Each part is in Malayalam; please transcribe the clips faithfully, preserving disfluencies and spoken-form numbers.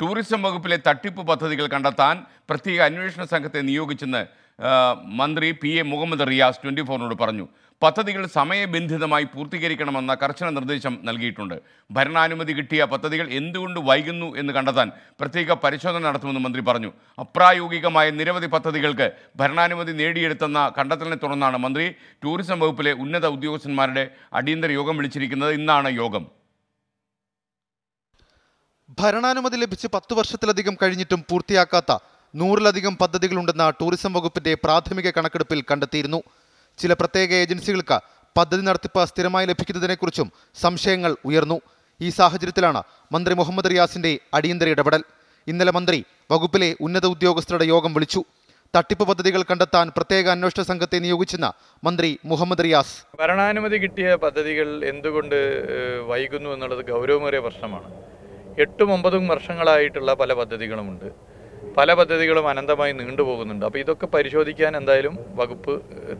ടൂറിസം വകുപ്പിലെ തട്ടിപ്പ് പദ്ധതികൾ കണ്ടെത്താൻ പ്രത്യേക അന്വേഷണ സംഘത്തെ നിയോഗിച്ചെന്ന് മന്ത്രി P A Muhammad Riyas twenty ഫോറിനോട് പറഞ്ഞു. പദ്ധതികൾ സമയബന്ധിതമായി പൂർത്തീകരിക്കണമെന്ന കർശന നിർദ്ദേശം നൽകിയിട്ടുണ്ട്. ഭരണാനുമതി കിട്ടിയ പദ്ധതികൾ എന്തുകൊണ്ട് വൈകുന്നു എന്ന് കണ്ടെത്താൻ പ്രത്യേക പരിശോധന നടത്തുമെന്ന് മന്ത്രി പറഞ്ഞു. അപ്രായോഗികമായ നിരവധി പദ്ധതികൾക്ക് ഭരണാനുമതി നേടിയെടുത്തെന്ന കണ്ടെത്തലിനെ തുടർന്നാണ് മന്ത്രി ടൂറിസം വകുപ്പിലെ ഉന്നത ഉദ്യോഗസ്ഥന്മാരുടെ അടിയന്തര യോഗം വിളിച്ചിരിക്കുന്നത്. ഇന്നാണ് യോഗം. ഭരണാനുമതി ലഭിച്ച് പത്തു വർഷത്തിലധികം കഴിഞ്ഞിട്ടും പൂർത്തിയാക്കാത്ത നൂറിലധികം പദ്ധതികളുണ്ടെന്ന ടൂറിസം വകുപ്പിന്റെ പ്രാഥമിക കണക്കെടുപ്പിൽ കണ്ടെത്തിയിരുന്നു. ചില പ്രത്യേക ഏജൻസികൾക്ക് പദ്ധതി നടത്തിപ്പ് സ്ഥിരമായി ലഭിക്കുന്നതിനെക്കുറിച്ചും സംശയങ്ങൾ ഉയർന്നു. ഈ സാഹചര്യത്തിലാണ് മന്ത്രി മുഹമ്മദ് റിയാസിന്റെ അടിയന്തര ഇടപെടൽ. ഇന്നലെ മന്ത്രി വകുപ്പിലെ ഉന്നത ഉദ്യോഗസ്ഥരുടെ യോഗം വിളിച്ചു. തട്ടിപ്പ് പദ്ധതികൾ കണ്ടെത്താൻ പ്രത്യേക അന്വേഷണ സംഘത്തെ നിയോഗിച്ചെന്ന് മന്ത്രി മുഹമ്മദ് റിയാസ്. ഭരണാനുമതി കിട്ടിയ പദ്ധതികൾ എന്തുകൊണ്ട് വൈകുന്നു എന്നുള്ളത് ഗൗരവമേറിയ പ്രശ്നമാണ്. എട്ടും ഒമ്പതും വർഷങ്ങളായിട്ടുള്ള പല പദ്ധതികളുമുണ്ട്. പല പദ്ധതികളും അനന്തമായി നീണ്ടുപോകുന്നുണ്ട്. അപ്പോൾ ഇതൊക്കെ പരിശോധിക്കാൻ എന്തായാലും വകുപ്പ്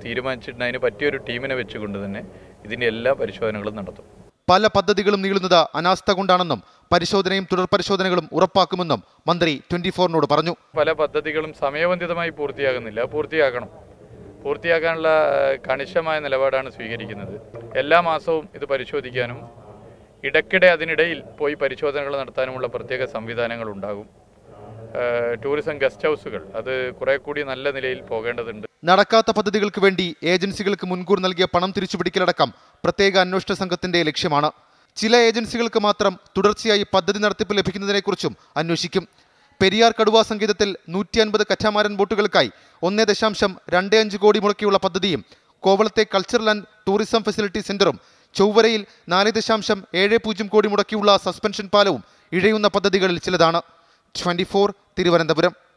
തീരുമാനിച്ചിട്ടുണ്ട്. അതിന് പറ്റിയൊരു ടീമിനെ വെച്ചുകൊണ്ട് തന്നെ ഇതിൻ്റെ എല്ലാ പരിശോധനകളും നടത്തും. പല പദ്ധതികളും നീളുന്നത് അനാസ്ഥ കൊണ്ടാണെന്നും പരിശോധനയും തുടർ പരിശോധനകളും ഉറപ്പാക്കുമെന്നും മന്ത്രി ട്വൻറ്റി ഫോറിനോട് പറഞ്ഞു. പല പദ്ധതികളും സമയബന്ധിതമായി പൂർത്തിയാകുന്നില്ല. പൂർത്തിയാക്കണം. പൂർത്തിയാക്കാനുള്ള കണിശമായ നിലപാടാണ് സ്വീകരിക്കുന്നത്. എല്ലാ മാസവും ഇത് പരിശോധിക്കാനും ഇടയ്ക്കിടെ അതിനിടയിൽ പോയി പരിശോധനകൾ നടത്താനുമുള്ള പ്രത്യേക സംവിധാനങ്ങൾ ഉണ്ടാകും. ടൂറിസം ഗസ്റ്റ് ഹൗസുകൾ അത് കുറെ കൂടി നല്ല നിലയിൽ പോകേണ്ടതുണ്ട്. നടക്കാത്ത പദ്ധതികൾക്ക് വേണ്ടി ഏജൻസികൾക്ക് മുൻകൂർ നൽകിയ പണം തിരിച്ചുപിടിക്കലടക്കം പ്രത്യേക അന്വേഷണ സംഘത്തിന്റെ ലക്ഷ്യമാണ്. ചില ഏജൻസികൾക്ക് മാത്രം തുടർച്ചയായി പദ്ധതി നടത്തിപ്പ് ലഭിക്കുന്നതിനെക്കുറിച്ചും അന്വേഷിക്കും. പെരിയാർ കടുവാ സംഗീതത്തിൽ നൂറ്റി അൻപത് കറ്റാമാരൻ ബോട്ടുകൾക്കായി ഒന്നേ ദശാംശം രണ്ട് അഞ്ച് കോടി മുടക്കിയുള്ള പദ്ധതിയും കോവളത്തെ കൾച്ചറൽ ആൻഡ് ടൂറിസം ഫെസിലിറ്റി സെന്ററും ചൊവ്വരയിൽ നാല് ദശാംശം ഏഴ് പൂജ്യം കോടി മുടക്കിയുള്ള സസ്പെൻഷൻ പാലവും ഇഴയുന്ന പദ്ധതികളിൽ ചിലതാണ്. Twenty four Thiruvananthapuram.